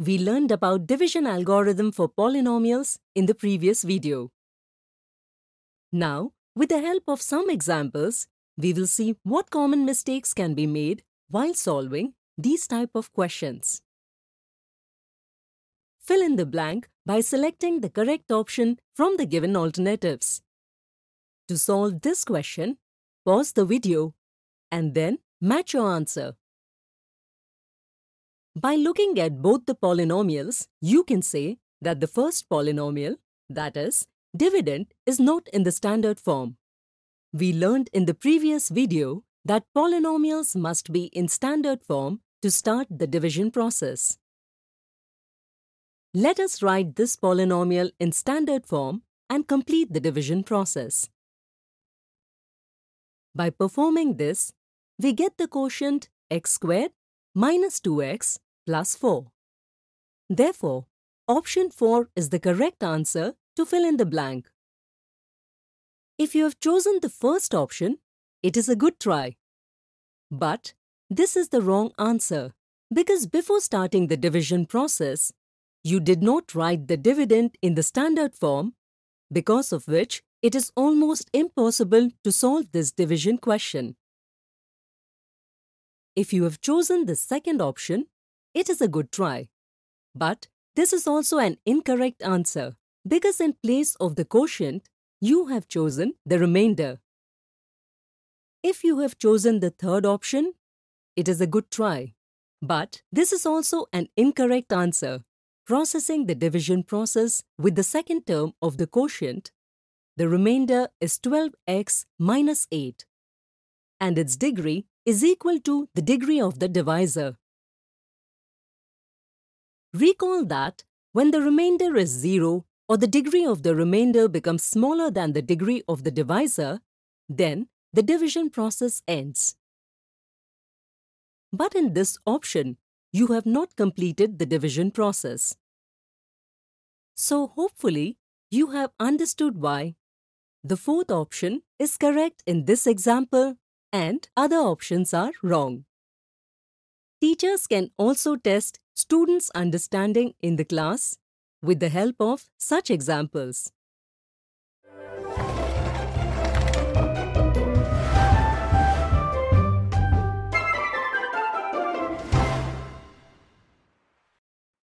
We learned about division algorithm for polynomials in the previous video. Now, with the help of some examples, we will see what common mistakes can be made while solving these type of questions. Fill in the blank by selecting the correct option from the given alternatives. To solve this question, pause the video and then match your answer. By looking at both the polynomials, you can say that the first polynomial, that is, dividend, is not in the standard form. We learned in the previous video that polynomials must be in standard form to start the division process. Let us write this polynomial in standard form and complete the division process. By performing this, we get the quotient x squared minus 2x plus 4. Therefore, option 4 is the correct answer to fill in the blank. If you have chosen the first option, it is a good try. But this is the wrong answer because before starting the division process, you did not write the dividend in the standard form, because of which it is almost impossible to solve this division question. If you have chosen the second option, it is a good try. But this is also an incorrect answer because in place of the quotient, you have chosen the remainder. If you have chosen the third option, it is a good try. But this is also an incorrect answer. Processing the division process with the second term of the quotient, the remainder is 12x minus 8. And its degree is equal to the degree of the divisor. Recall that when the remainder is 0 or the degree of the remainder becomes smaller than the degree of the divisor, then the division process ends. But in this option, you have not completed the division process. So hopefully, you have understood why the fourth option is correct in this example and other options are wrong. Teachers can also test students' understanding in the class with the help of such examples.